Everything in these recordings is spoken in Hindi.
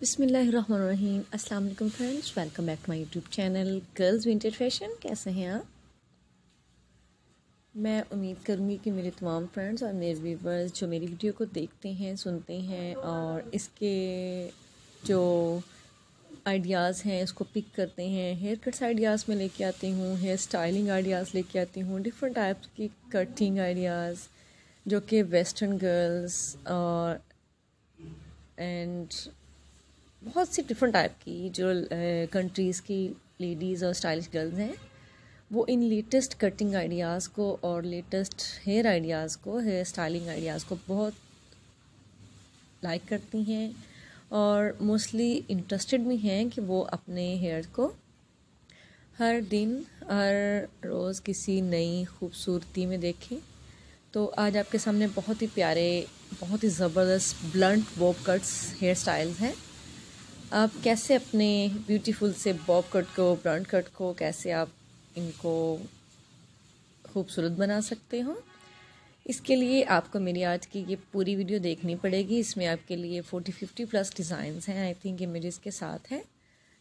बिस्मिल्लाहिर्रहमानिर्रहीम। अस्सलाम वालेकुम friends, welcome back to my YouTube channel girls vintage fashion. कैसे हैं आप? मैं उम्मीद करूँगी कि मेरे तमाम फ्रेंड्स और मेरे व्यूवर्स जो मेरी वीडियो को देखते हैं, सुनते हैं और इसके जो आइडियाज़ हैं इसको पिक करते हैं। हेयर कट्स आइडियाज़ में लेके आती हूँ, हेयर स्टाइलिंग आइडियाज़ लेके आती हूँ, डिफरेंट टाइप्स की कटिंग आइडियाज़ जो कि वेस्टर्न गर्ल्स और एंड बहुत सी डिफरेंट टाइप की जो कंट्रीज़ की लेडीज़ और स्टाइलिश गर्ल्स हैं वो इन लेटेस्ट कटिंग आइडियाज़ को और लेटेस्ट हेयर आइडियाज़ को, हेयर स्टाइलिंग आइडियाज़ को बहुत लाइक करती हैं और मोस्टली इंटरेस्टेड भी हैं कि वो अपने हेयर को हर दिन हर रोज़ किसी नई खूबसूरती में देखें। तो आज आपके सामने बहुत ही प्यारे, बहुत ही ज़बरदस्त blunt bob cuts hairstyles हैं। आप कैसे अपने ब्यूटीफुल से बॉब कट को, ब्लंट कट को कैसे आप इनको खूबसूरत बना सकते हो, इसके लिए आपको मेरी आज की ये पूरी वीडियो देखनी पड़ेगी। इसमें आपके लिए 40-50+ डिज़ाइंस हैं, आई थिंक इमेजेस के साथ हैं,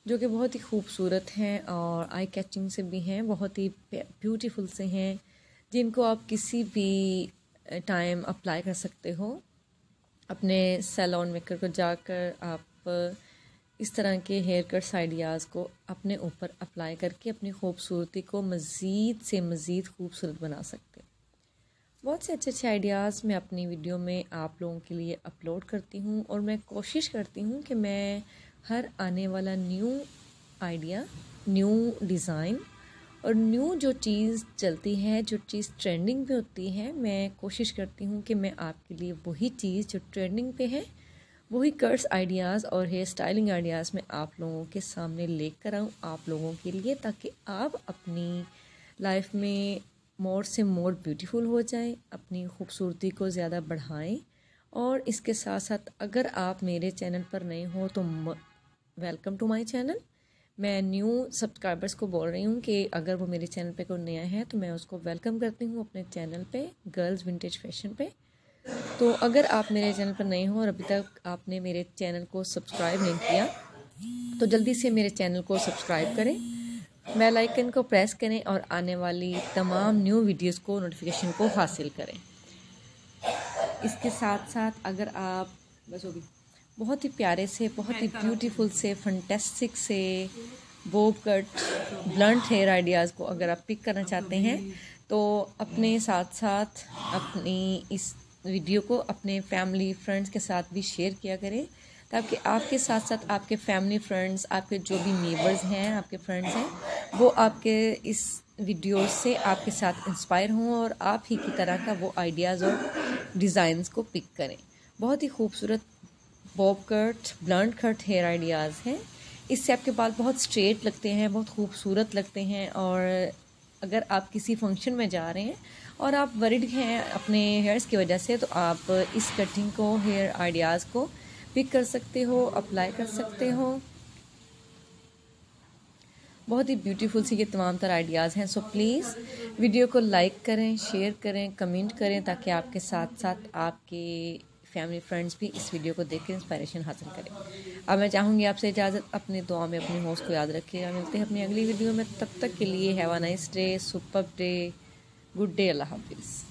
जो कि बहुत ही खूबसूरत हैं और आई कैचिंग से भी हैं, बहुत ही ब्यूटीफुल से हैं, जिनको आप किसी भी टाइम अप्लाई कर सकते हो। अपने सैलॉन मेकर को जाकर आप इस तरह के हेयर कट्स आइडियाज़ को अपने ऊपर अप्लाई करके अपनी खूबसूरती को मज़ीद से मज़ीद खूबसूरत बना सकते हैं। बहुत से अच्छे अच्छे आइडियाज़ मैं अपनी वीडियो में आप लोगों के लिए अपलोड करती हूँ और मैं कोशिश करती हूँ कि मैं हर आने वाला न्यू आइडिया, न्यू डिज़ाइन और न्यू जो चीज़ चलती है, जो चीज़ ट्रेंडिंग पे होती है, मैं कोशिश करती हूँ कि मैं आपके लिए वही चीज़ जो ट्रेंडिंग पे है वही कट्स आइडियाज़ और हेयर स्टाइलिंग आइडियाज़ मैं आप लोगों के सामने लेकर आऊँ आप लोगों के लिए, ताकि आप अपनी लाइफ में मोर से मोर ब्यूटीफुल हो जाएं, अपनी खूबसूरती को ज़्यादा बढ़ाएं। और इसके साथ साथ अगर आप मेरे चैनल पर नए हो तो वेलकम टू माय चैनल। मैं न्यू सब्सक्राइबर्स को बोल रही हूँ कि अगर वो मेरे चैनल पे कोई नया है तो मैं उसको वेलकम करती हूँ अपने चैनल पे गर्ल्स विंटेज फैशन पे। तो अगर आप मेरे चैनल पर नए हो और अभी तक आपने मेरे चैनल को सब्सक्राइब नहीं किया तो जल्दी से मेरे चैनल को सब्सक्राइब करें, बेल आइकन को प्रेस करें और आने वाली तमाम न्यू वीडियोस को, नोटिफिकेशन को हासिल करें। इसके साथ साथ अगर आप बस होगी बहुत ही प्यारे से, बहुत ही ब्यूटीफुल से, फंटेस्टिक से bob cut, blunt hair ideas को अगर आप पिक करना चाहते हैं तो अपने साथ साथ अपनी इस वीडियो को अपने फैमिली फ्रेंड्स के साथ भी शेयर किया करें, ताकि आपके साथ साथ आपके फैमिली फ्रेंड्स, आपके जो भी नेबर्स हैं, आपके फ्रेंड्स हैं, वो आपके इस वीडियो से आपके साथ इंस्पायर हों और आप ही की तरह का वो आइडियाज़ और डिज़ाइंस को पिक करें। बहुत ही खूबसूरत bob cut, blunt cut hair ideas हैं। इससे आपके बाल बहुत स्ट्रेट लगते हैं, बहुत खूबसूरत लगते हैं। और अगर आप किसी फंक्शन में जा रहे हैं और आप वरिड हैं अपने हेयर्स की वजह से तो आप इस कटिंग को, हेयर आइडियाज़ को पिक कर सकते हो, अप्लाई कर सकते हो। बहुत ही ब्यूटीफुल सी ये तमाम तरह आइडियाज़ हैं। सो प्लीज़ वीडियो को लाइक करें, शेयर करें, कमेंट करें, ताकि आपके साथ साथ आपके फैमिली फ्रेंड्स भी इस वीडियो को देखकर इंस्पिरेशन हासिल करें। अब मैं चाहूँगी आपसे इजाज़त, अपनी दुआ में अपने होस्ट को याद रखिएगा। मिलते हैं अपनी अगली वीडियो में, तब तक के लिए have a nice day, superb day, good day, अल्लाह हाफिज़।